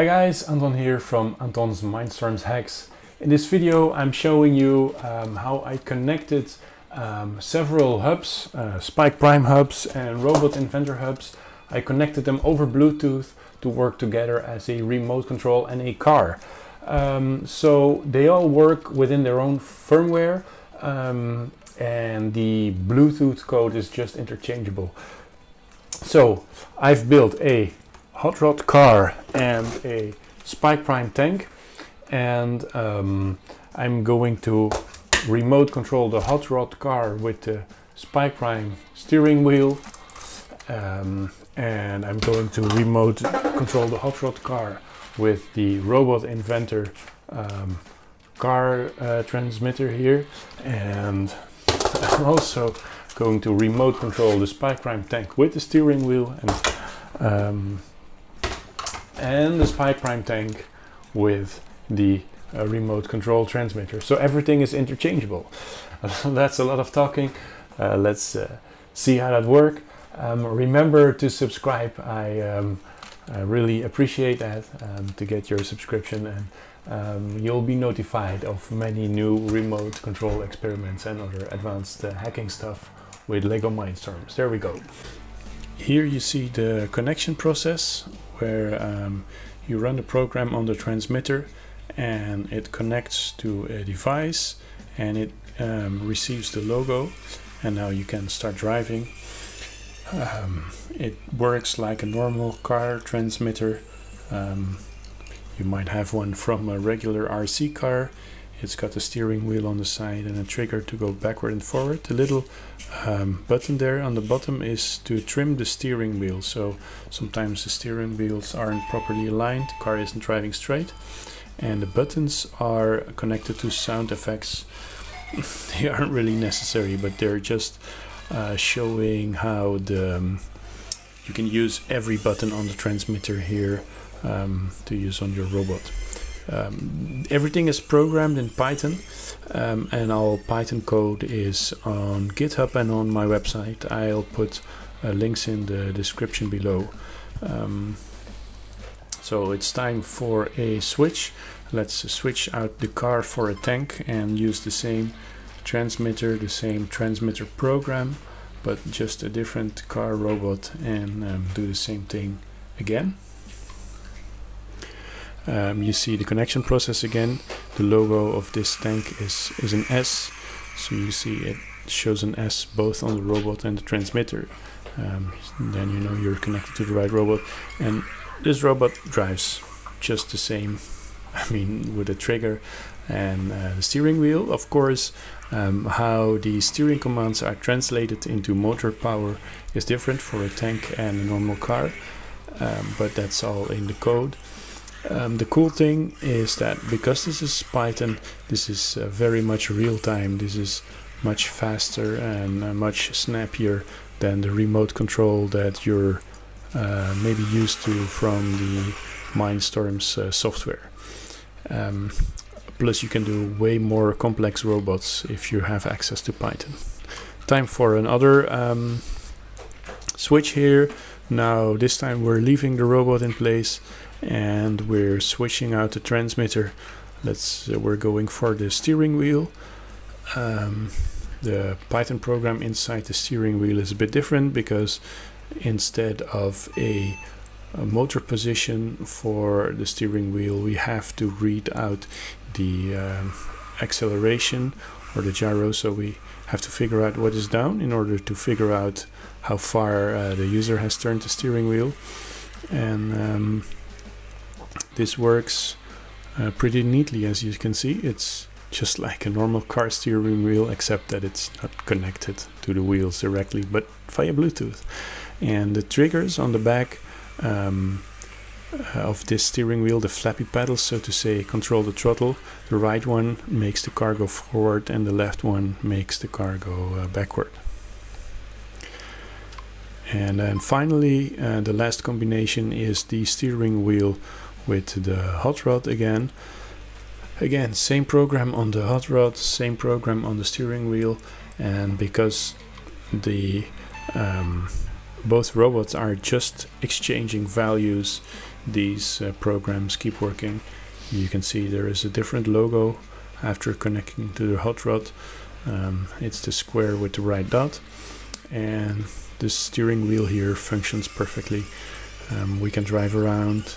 Hi guys, Anton here from Anton's Mindstorms Hacks. In this video I'm showing you how I connected several hubs, Spike Prime hubs and Robot Inventor hubs. I connected them over Bluetooth to work together as a remote control and a car. So they all work within their own firmware and the Bluetooth code is just interchangeable. So I've built a hot rod car and a Spike Prime tank, and I'm going to remote control the hot rod car with the Spike Prime steering wheel, and I'm going to remote control the hot rod car with the Robot Inventor car transmitter here, and I'm also going to remote control the Spike Prime tank with the steering wheel and the Spike Prime tank with the remote control transmitter. So everything is interchangeable. That's a lot of talking. Let's see how that works. Remember to subscribe. I really appreciate that, to get your subscription, and you'll be notified of many new remote control experiments and other advanced hacking stuff with LEGO Mindstorms. There we go. Here you see the connection process, where you run the program on the transmitter and it connects to a device and it receives the logo, and now you can start driving. It works like a normal car transmitter. You might have one from a regular RC car. It's got a steering wheel on the side and a trigger to go backward and forward. The little button there on the bottom is to trim the steering wheel. So sometimes the steering wheels aren't properly aligned, the car isn't driving straight. And the buttons are connected to sound effects. They aren't really necessary, but they're just showing how the you can use every button on the transmitter here to use on your robot. Everything is programmed in Python, and all Python code is on GitHub and on my website. I'll put links in the description below. So it's time for a switch. Let's switch out the car for a tank and use the same transmitter, the same transmitter program, but just a different car robot, and do the same thing again. You see the connection process again. The logo of this tank is an S, so you see it shows an S both on the robot and the transmitter. Then you know you're connected to the right robot, and this robot drives just the same, I mean, with a trigger and the steering wheel. Of course, how the steering commands are translated into motor power is different for a tank and a normal car, but that's all in the code. The cool thing is that because this is Python, this is very much real time. This is much faster and much snappier than the remote control that you're maybe used to from the Mindstorms software. Plus you can do way more complex robots if you have access to Python. Time for another switch here. Now this time we're leaving the robot in place and we're switching out the transmitter. We're going for the steering wheel. The Python program inside the steering wheel is a bit different, because instead of a motor position for the steering wheel, we have to read out the acceleration or the gyro. So we have to figure out what is down in order to figure out how far the user has turned the steering wheel. And this works pretty neatly, as you can see. It's just like a normal car steering wheel, except that it's not connected to the wheels directly, but via Bluetooth. And the triggers on the back of this steering wheel, the flappy paddles, so to say, control the throttle. The right one makes the car go forward and the left one makes the car go backward. And then finally, the last combination is the steering wheel with the hot rod again. Again, same program on the hot rod, same program on the steering wheel, and because the both robots are just exchanging values, these programs keep working. You can see there is a different logo after connecting to the hot rod. It's the square with the right dot, and the steering wheel here functions perfectly. We can drive around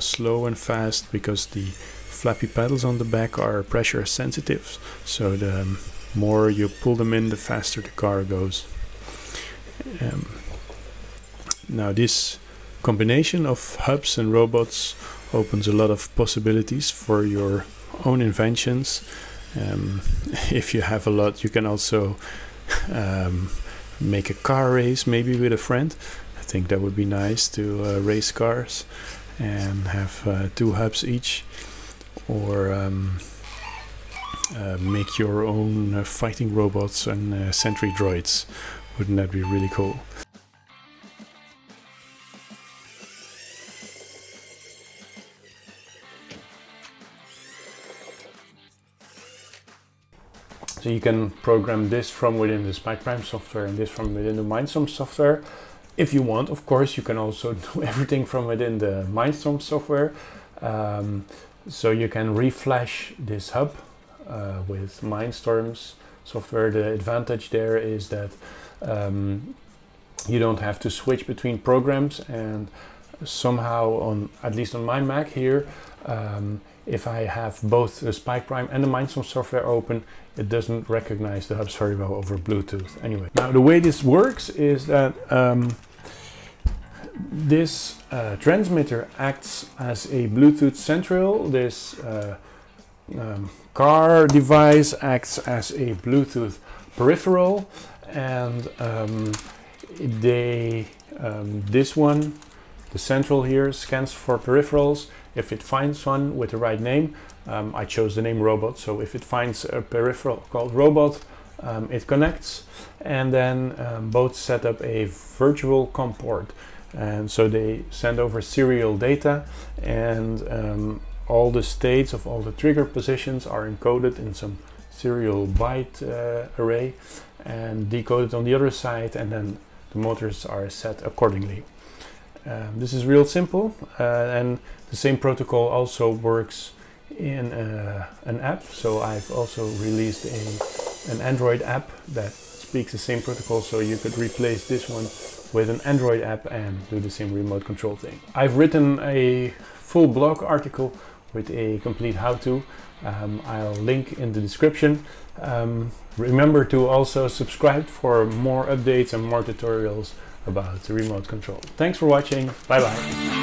slow and fast because the flappy paddles on the back are pressure sensitive, so the more you pull them in, the faster the car goes. Now this combination of hubs and robots opens a lot of possibilities for your own inventions. If you have a lot, you can also make a car race, maybe with a friend. I think that would be nice, to race cars and have 2 hubs each, or make your own fighting robots and sentry droids. Wouldn't that be really cool? So you can program this from within the Spike Prime software and this from within the Mindstorms software. If you want, of course, you can also do everything from within the Mindstorms software. So you can reflash this hub with Mindstorms software. The advantage there is that you don't have to switch between programs, and somehow, on at least on my Mac here, if I have both the Spike Prime and the Mindstorms software open, it doesn't recognize the hubs very well over Bluetooth. Anyway, now the way this works is that this transmitter acts as a Bluetooth central. This car device acts as a Bluetooth peripheral, and this one, the central here, scans for peripherals. If it finds one with the right name, I chose the name Robot, so if it finds a peripheral called Robot, it connects, and then both set up a virtual COM port, and so they send over serial data, and all the states of all the trigger positions are encoded in some serial byte array and decoded on the other side, and then the motors are set accordingly. This is real simple, and the same protocol also works in an app. So I've also released an Android app that speaks the same protocol, so you could replace this one with an Android app and do the same remote control thing. I've written a full blog article with a complete how-to. I'll link in the description. Remember to also subscribe for more updates and more tutorials about the remote control. Thanks for watching. Bye bye.